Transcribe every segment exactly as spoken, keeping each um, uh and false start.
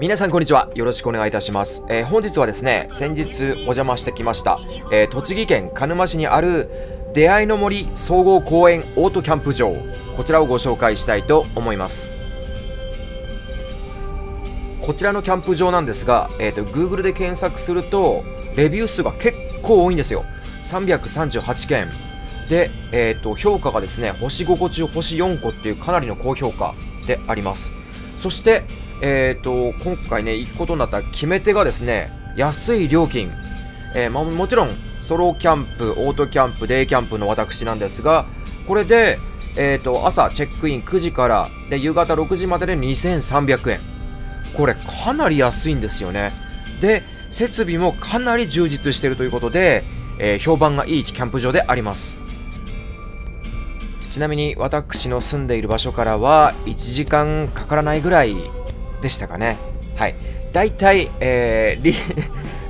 皆さんこんにちは。よろしくお願いいたします。えー、本日はですね、先日お邪魔してきました、えー、栃木県鹿沼市にある出会いの森総合公園オートキャンプ場、こちらをご紹介したいと思います。こちらのキャンプ場なんですが、えーと、Google で検索すると、レビュー数が結構多いんですよ。さんびゃくさんじゅうはちけん。で、えーと、評価がですね、ほしごこちゅうほしよんこっていうかなりの高評価であります。そして、えーと、今回ね、行くことになった決め手がですね、安い料金。えー、まあ、もちろん、ソロキャンプ、オートキャンプ、デイキャンプの私なんですが、これで、えーと、朝チェックインくじから、で、夕方ろくじまででにせんさんびゃくえん。これかなり安いんですよね。で、設備もかなり充実しているということで、えー、評判がいいキャンプ場であります。ちなみに、私の住んでいる場所からはいちじかんかからないぐらい、でしたかね。はい。大体、えー、理,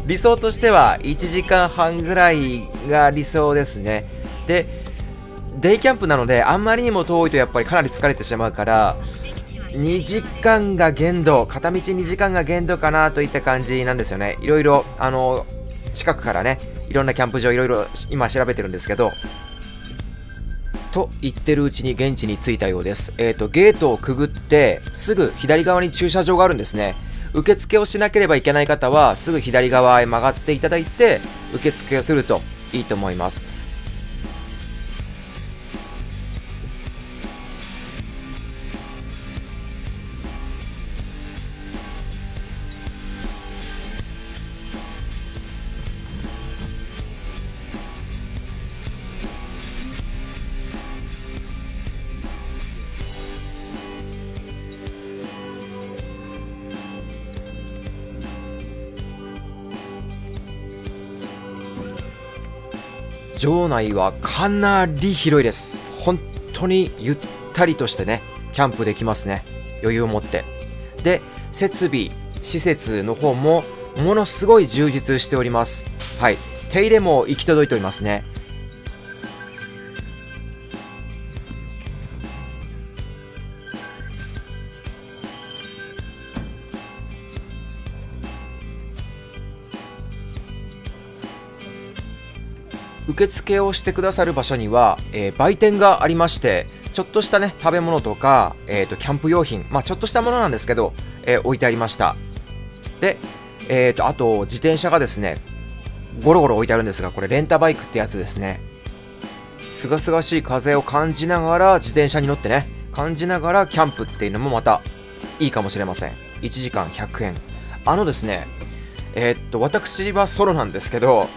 理想としてはいちじかんはんぐらいが理想ですね。で、デイキャンプなのであんまりにも遠いとやっぱりかなり疲れてしまうから、にじかんが限度、片道にじかんが限度かなといった感じなんですよね。いろいろ、あの、近くからね、いろんなキャンプ場いろいろ今調べてるんですけど、と言ってるうちに現地に着いたようです。えっと、ゲートをくぐってすぐ左側に駐車場があるんですね。受付をしなければいけない方はすぐ左側へ曲がっていただいて受付をするといいと思います。場内はかなり広いです。本当にゆったりとしてね、キャンプできますね。余裕を持って。で、設備、施設の方もものすごい充実しております。はい。手入れも行き届いておりますね。受付をしてくださる場所には、えー、売店がありまして、ちょっとしたね、食べ物とか、えーと、キャンプ用品、まあちょっとしたものなんですけど、えー、置いてありました。で、えーと、あと、自転車がですね、ゴロゴロ置いてあるんですが、これ、レンタバイクってやつですね。すがすがしい風を感じながら、自転車に乗ってね、感じながらキャンプっていうのもまたいいかもしれません。いちじかんひゃくえん。あのですね、えーと、私はソロなんですけど、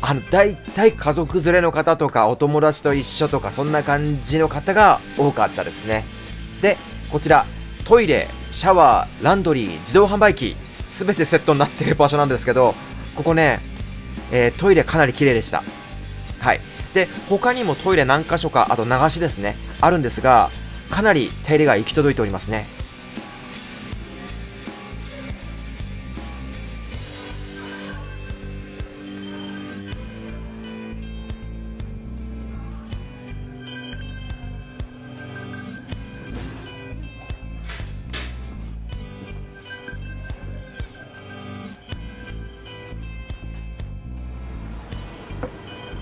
あの、大体家族連れの方とかお友達と一緒とかそんな感じの方が多かったですね。で、こちらトイレ、シャワー、ランドリー、自動販売機全てセットになっている場所なんですけど、ここね、えー、トイレかなり綺麗でした。はい。で、他にもトイレ何箇所か、あと流しですね、あるんですが、かなり手入れが行き届いておりますね。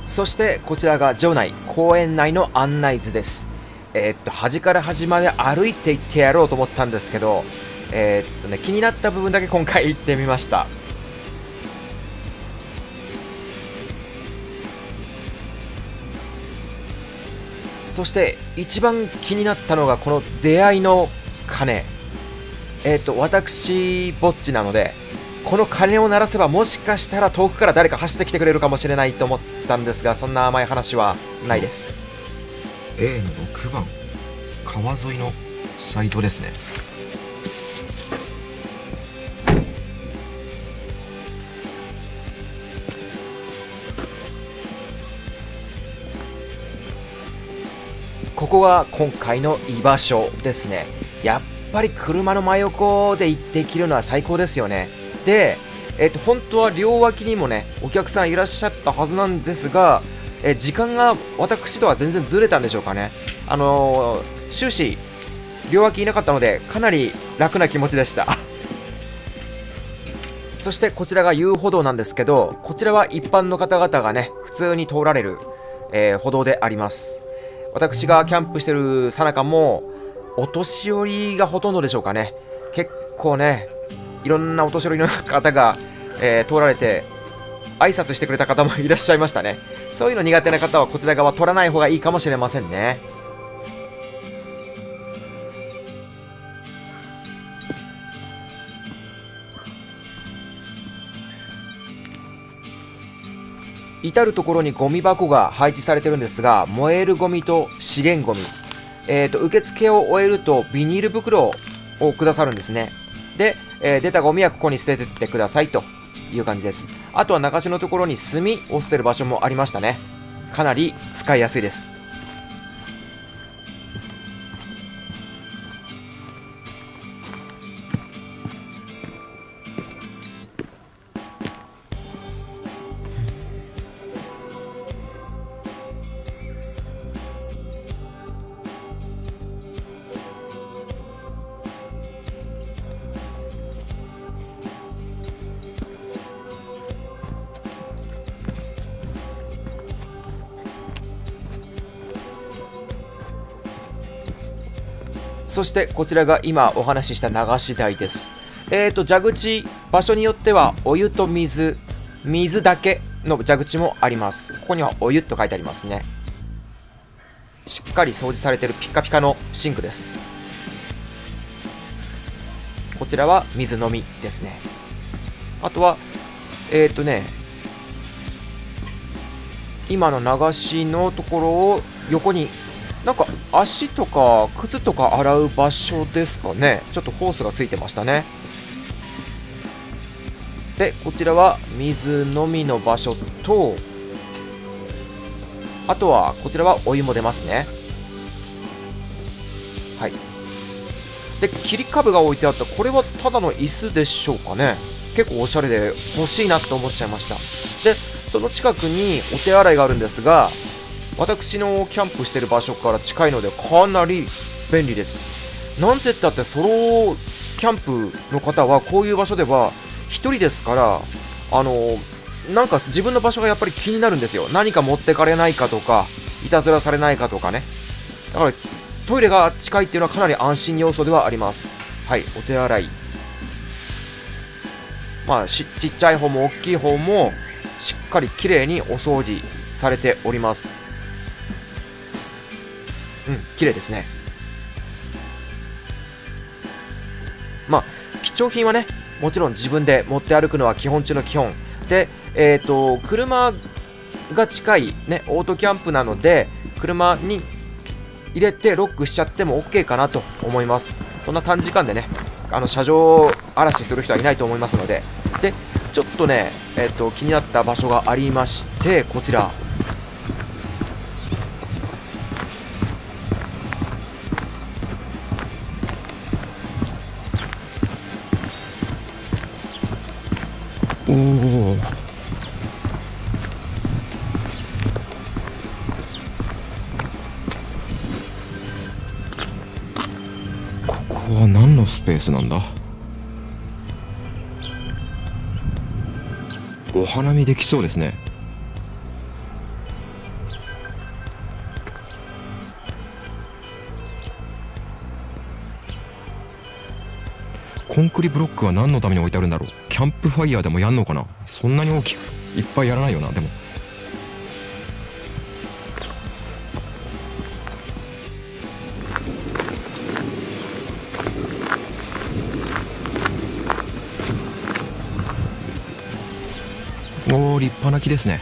そしてこちらが場内、公園内の案内図です。えー、っと、端から端まで歩いていってやろうと思ったんですけど、えー、っとね、気になった部分だけ今回行ってみました。そして一番気になったのがこの出会いの鐘。えー、っと、私ぼっちなので、この鐘を鳴らせばもしかしたら遠くから誰か走ってきてくれるかもしれないと思ったんですが、そんな甘い話はないです。 エー のろくばん、川沿いのサイトですね。ここは今回の居場所ですね。やっぱり車の真横でできるのは最高ですよね。で、えっと、本当は両脇にもね、お客さんいらっしゃったはずなんですが、え時間が私とは全然ずれたんでしょうかね。あのー、終始、両脇いなかったので、かなり楽な気持ちでした。そしてこちらが遊歩道なんですけど、こちらは一般の方々がね、普通に通られる、えー、歩道であります。私がキャンプしてるさなかも、お年寄りがほとんどでしょうかね。結構ね、いろんなお年寄りの方が、えー、通られて、挨拶してくれた方もいらっしゃいましたね。そういうの苦手な方はこちら側取らない方がいいかもしれませんね。至る所にゴミ箱が配置されてるんですが、燃えるゴミと資源ゴミ、えーと、受付を終えるとビニール袋をくださるんですね。で、えー、出たゴミはここに捨ててってくださいという感じです。あとは中州のところに炭を捨てる場所もありましたね。かなり使いやすいです。そしてこちらが今お話しした流し台です。えーと、蛇口、場所によってはお湯と水、水だけの蛇口もあります。ここにはお湯と書いてありますね。しっかり掃除されているピカピカのシンクです。こちらは水飲みですね。あとは、えーとね、今の流しのところを横になんか足とか靴とか洗う場所ですかね。ちょっとホースがついてましたね。で、こちらは水飲みの場所と、あとはこちらはお湯も出ますね。はい。で、切り株が置いてあった。これはただの椅子でしょうかね。結構おしゃれで欲しいなと思っちゃいました。で、その近くにお手洗いがあるんですが、私のキャンプしてる場所から近いのでかなり便利です。なんて言ったってソロキャンプの方はこういう場所ではひとりですから、あのなんか自分の場所がやっぱり気になるんですよ。何か持ってかれないかとか、いたずらされないかとかね。だからトイレが近いっていうのはかなり安心要素ではあります。はい、お手洗い、まあ、しちっちゃい方も大きい方もしっかりきれいにお掃除されております。うん、綺麗ですね。まあ、貴重品はね、もちろん自分で持って歩くのは基本中の基本で、えーと、車が近い、ね、オートキャンプなので車に入れてロックしちゃっても オーケー かなと思います。そんな短時間でね、あの車上荒らしする人はいないと思いますので。で、ちょっとね、えーと、気になった場所がありまして、こちらスペースなんだ。お花見できそうですね。コンクリブロックは何のために置いてあるんだろう。キャンプファイヤーでもやんのかな。そんなに大きくいっぱいやらないよな。でも立派な木ですね。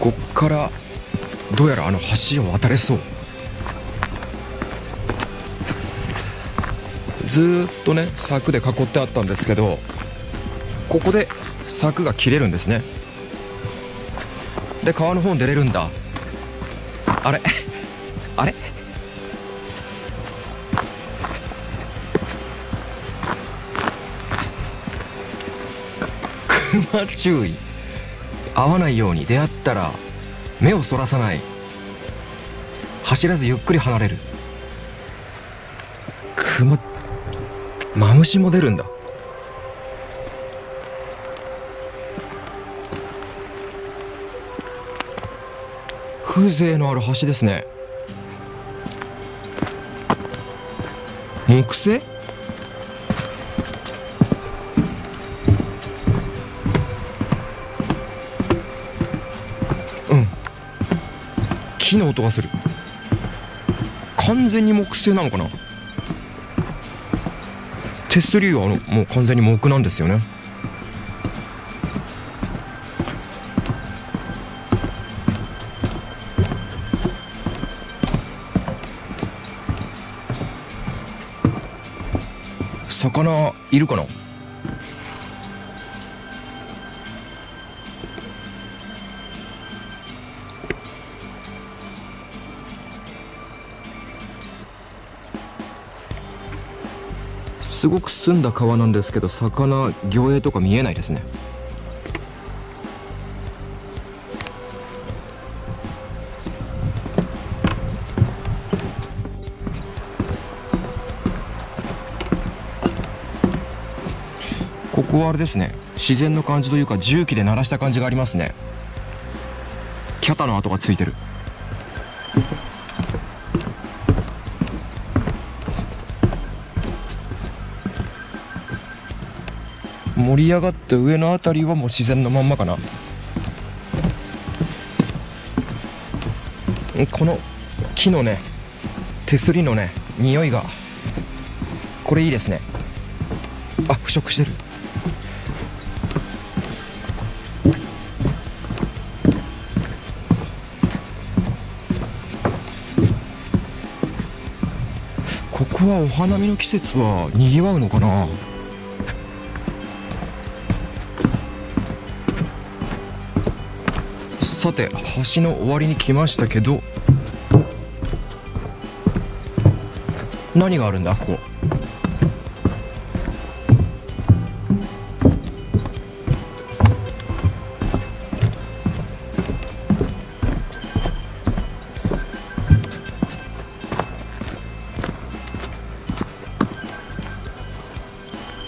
こっからどうやらあの橋を渡れそう。ずっとね、柵で囲ってあったんですけど、ここで柵が切れるんですね。で、川の方に出れるんだ。あれあれ、熊注意。合わないように、出会ったら目をそらさない、走らずゆっくり離れる。クマ、マムシも出るんだ。風情のある橋ですね。木製？うん、木の音がする。完全に木製なのかな。手すりはあのもう完全に木なんですよね。魚いるかな。すごく澄んだ川なんですけど、魚、魚影とか見えないですね。ここはあれですね、自然の感じというか重機で鳴らした感じがありますね。キャタの跡がついてる。盛り上がって上のあたりはもう自然のまんまかな。この木のね、手すりのね、匂いがこれいいですね。あ、腐食してる。ここはお花見の季節はにぎわうのかな。さて、橋の終わりに来ましたけど、何があるんだここ。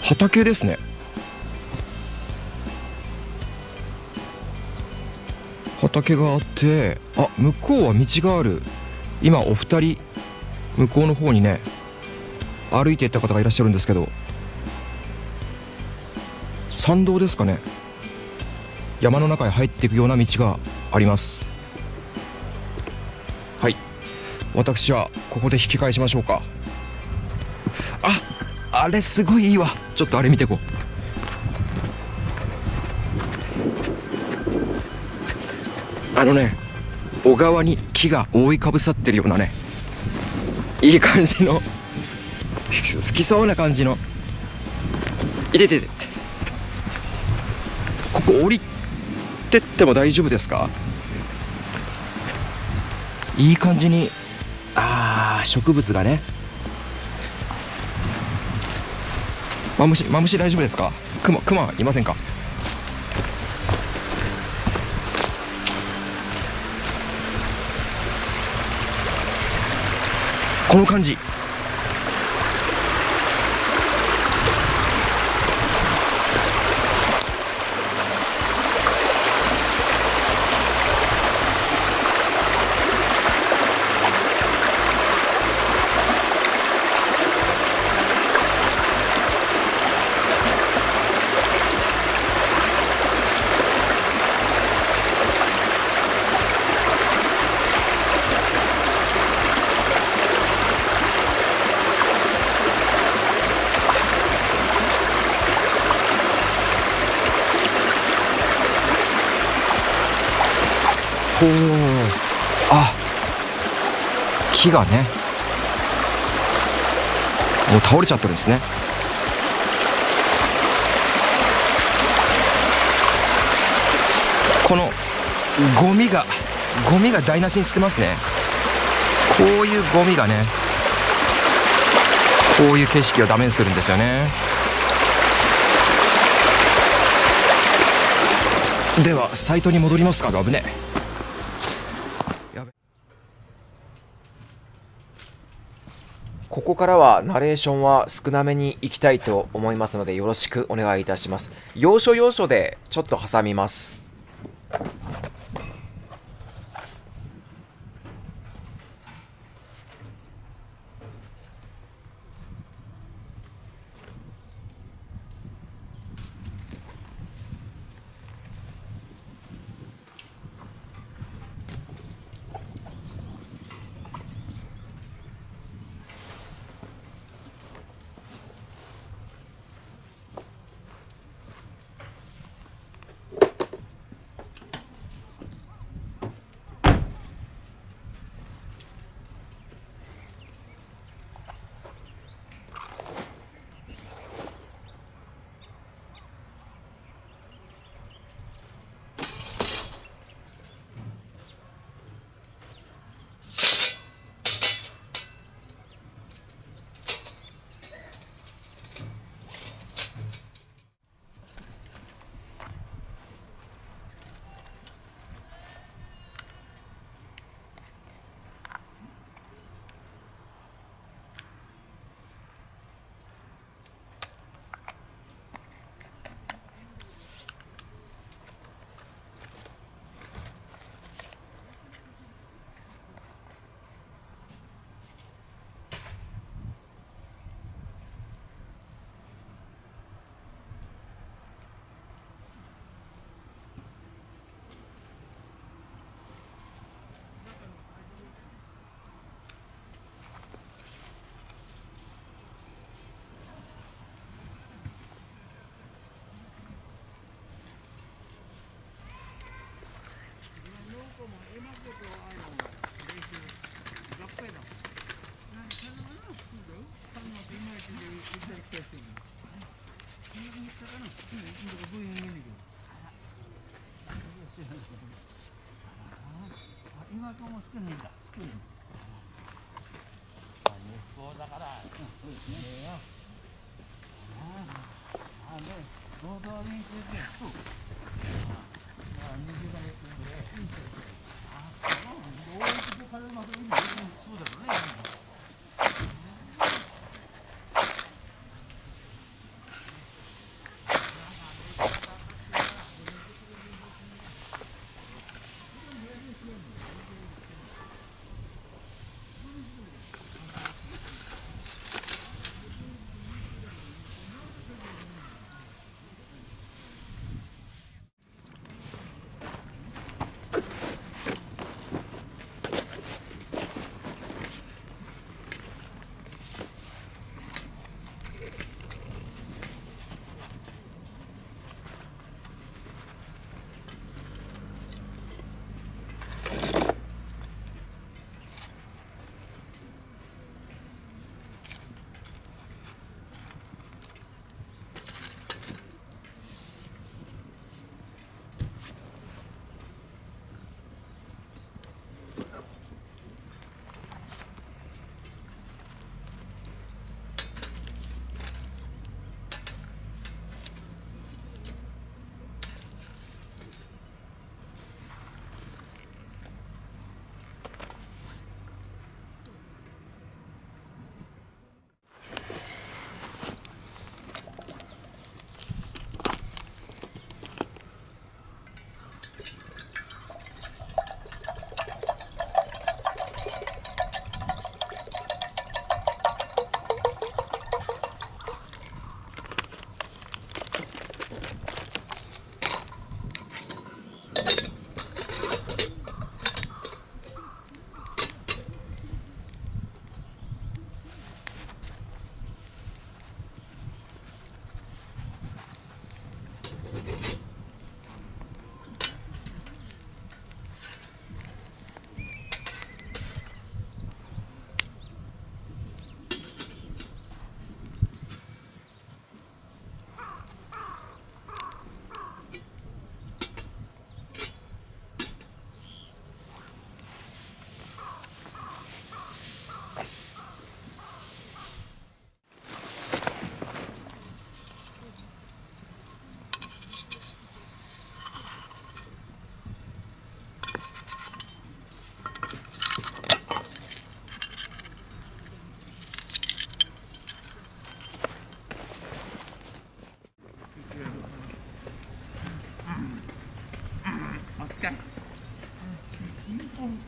畑ですね。畑があって、あ、向こうは道がある。今お二人向こうの方にね歩いていった方がいらっしゃるんですけど、参道ですかね、山の中へ入っていくような道があります。はい、私はここで引き返しましょうか。あ、あれすごいいいわ。ちょっとあれ見てこう。あのね、小川に木が覆いかぶさってるようなね、いい感じの好きそうな感じの、いててて、ここ降りてっても大丈夫ですか。いい感じに、あー、植物がね、マムシ、マムシ大丈夫ですか。クマ、クマいませんか。この感じ、おー、あ、木がねもう倒れちゃってるんですね。このゴミがゴミが台無しにしてますね。こういうゴミがね、こういう景色をダメにするんですよね。ではサイトに戻りますか。危ねえ。やべ。ここからはナレーションは少なめにいきたいと思いますのでよろしくお願いいたします。要所要所でちょっと挟みます。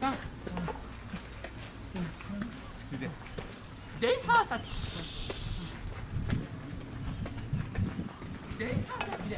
間電波たち電波たちで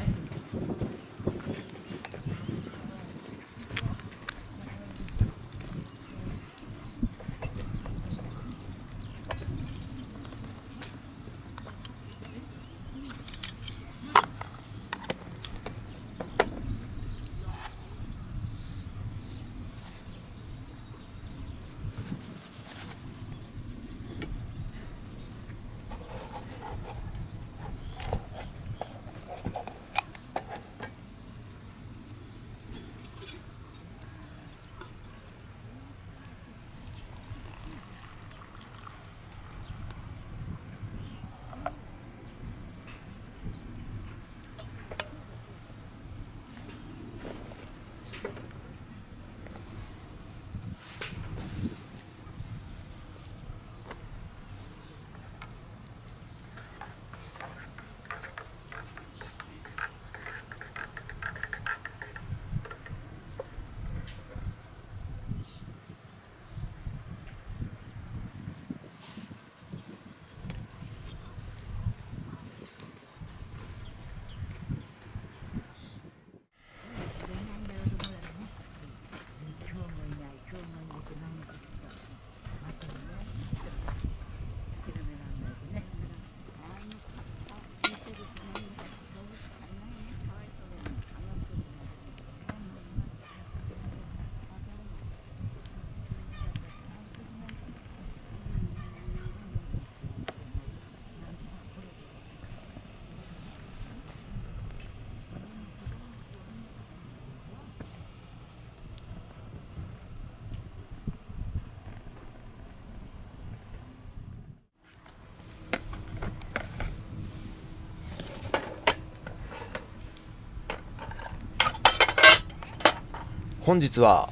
本日は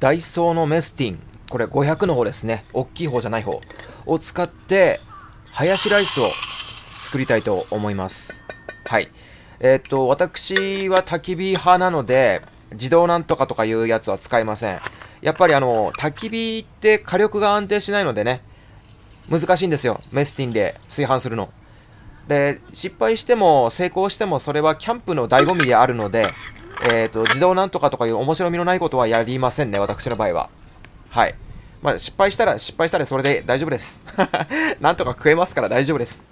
ダイソーのメスティン、これごひゃくの方ですね、大きい方じゃない方を使ってハヤシライスを作りたいと思います。はいえっと私は焚き火派なので自動なんとかとかいうやつは使いません。やっぱりあの焚き火って火力が安定しないのでね、難しいんですよ、メスティンで炊飯するので。失敗しても成功してもそれはキャンプの醍醐味であるので、えーと、自動なんとかとかいう面白みのないことはやりませんね、私の場合は。はい。まあ、失敗したら、失敗したらそれで大丈夫です。なんとか食えますから大丈夫です。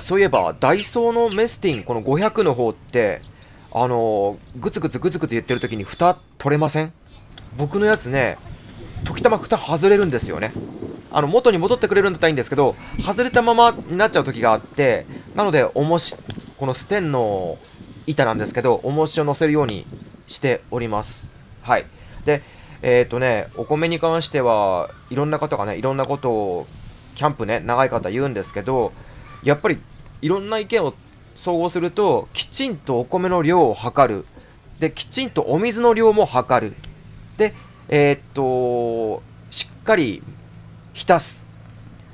そういえばダイソーのメスティン、このごひゃくの方ってあのー、グツグツグツグツ言ってる時に蓋取れません？僕のやつね、時たま蓋外れるんですよね。あの元に戻ってくれるんだったらいいんですけど、外れたままになっちゃう時があって、なので重し、このステンの板なんですけど重しを乗せるようにしております。はいでえっとねお米に関してはいろんな方がねいろんなことをキャンプね長い方言うんですけど、やっぱりいろんな意見を総合すると、きちんとお米の量を測る。で、きちんとお水の量も測る。で、えー、っと、しっかり浸す。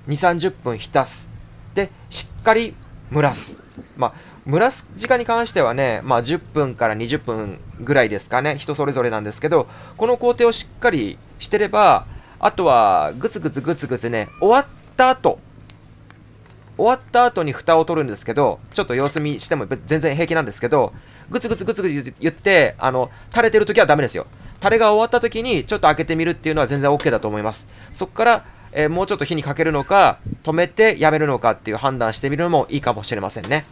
に、さんじゅっぷん浸す。で、しっかり蒸らす。まあ、蒸らす時間に関してはね、まあ、じゅっぷんからにじゅっぷんぐらいですかね。人それぞれなんですけど、この工程をしっかりしてれば、あとはグツグツグツグツね、終わった後、終わった後に蓋を取るんですけど、ちょっと様子見しても全然平気なんですけど、グツグツグツグツ言って、あの、垂れてる時はダメですよ。垂れが終わった時にちょっと開けてみるっていうのは全然 OK だと思います。そこから、えー、もうちょっと火にかけるのか、止めてやめるのかっていう判断してみるのもいいかもしれませんね。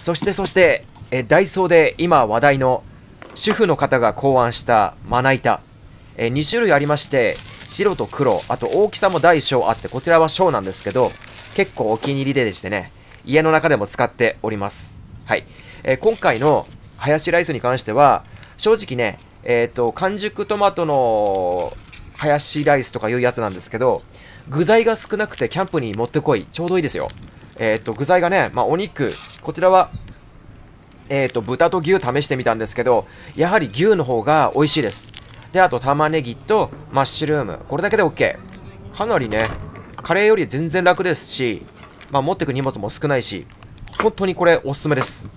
そしてそして、えダイソーで今話題の主婦の方が考案したまな板。えに種類ありまして、白と黒、あと大きさも大小あって、こちらは小なんですけど、結構お気に入りでしてね、家の中でも使っております。はい。えー、今回のハヤシライスに関しては、正直ね、えっと、完熟トマトのハヤシライスとかいうやつなんですけど、具材が少なくてキャンプに持ってこい、ちょうどいいですよ。えっと、具材がね、まあ、お肉、こちらは、えっと、豚と牛試してみたんですけど、やはり牛の方が美味しいです。で、あと玉ねぎとマッシュルーム。これだけで OK。かなりね、カレーより全然楽ですし、まあ、持ってく荷物も少ないし、本当にこれおすすめです。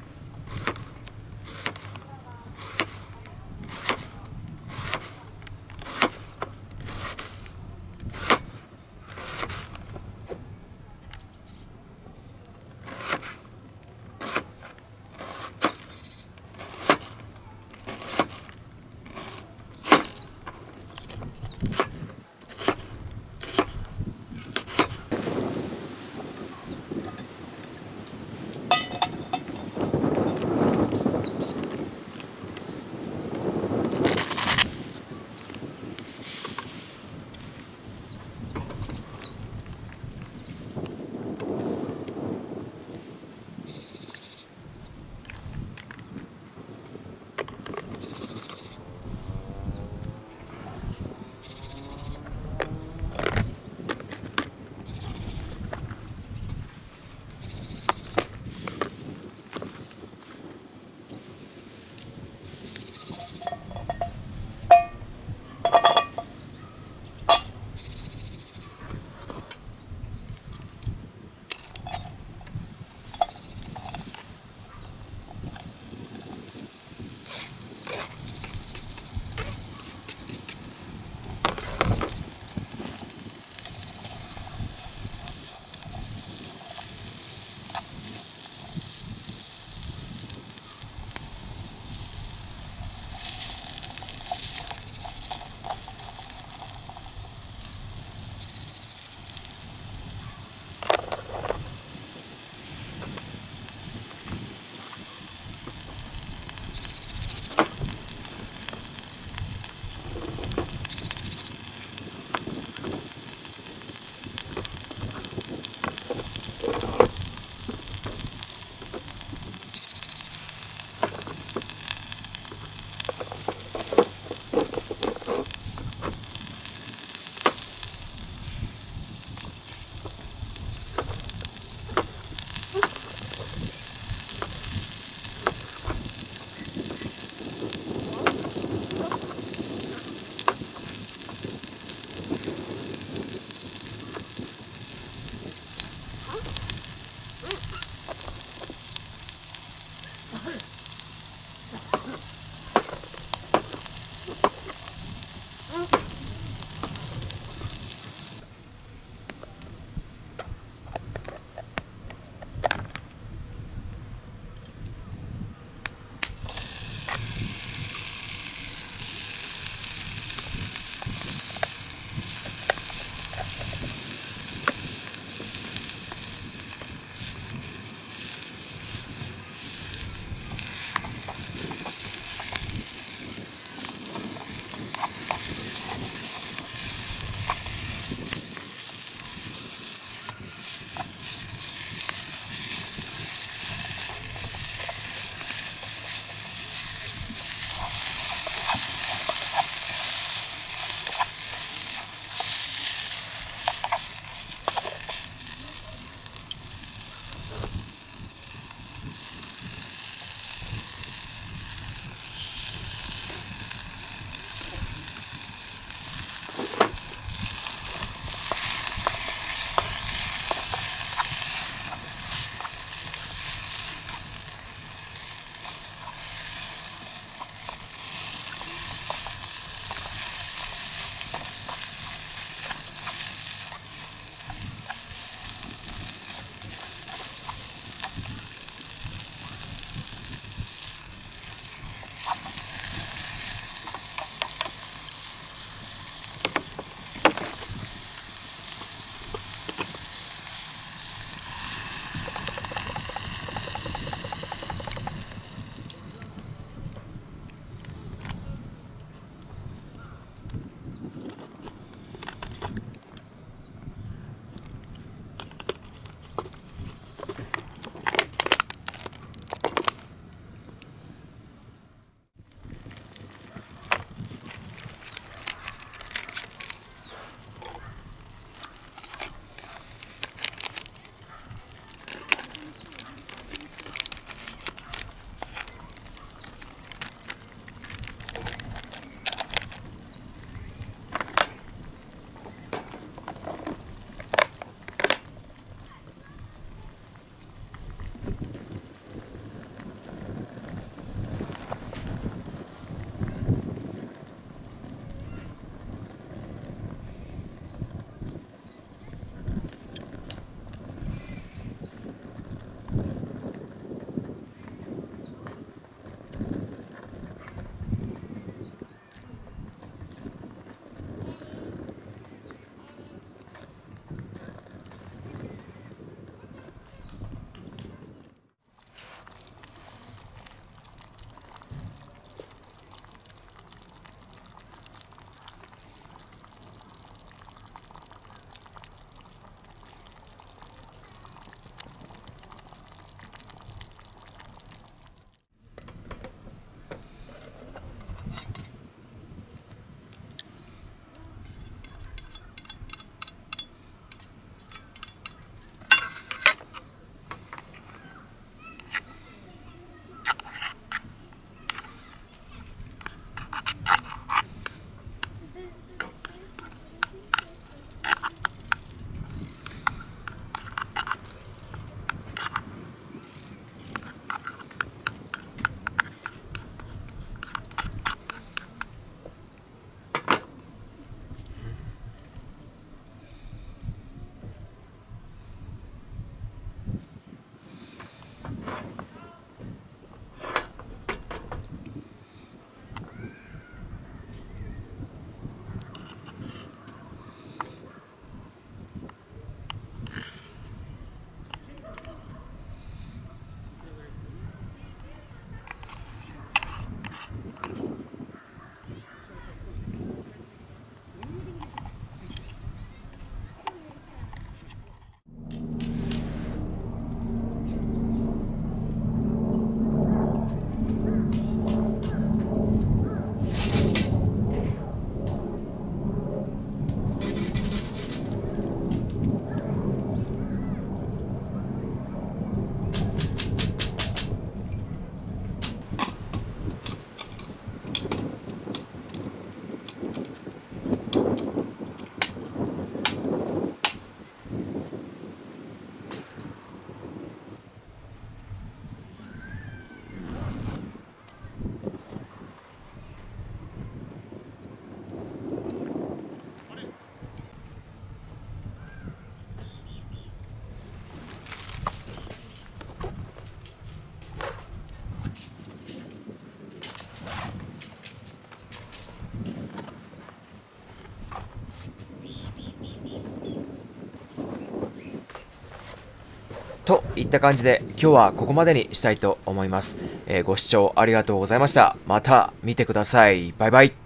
いった感じで今日はここまでにしたいと思います。えー、ご視聴ありがとうございました。また見てください。バイバイ。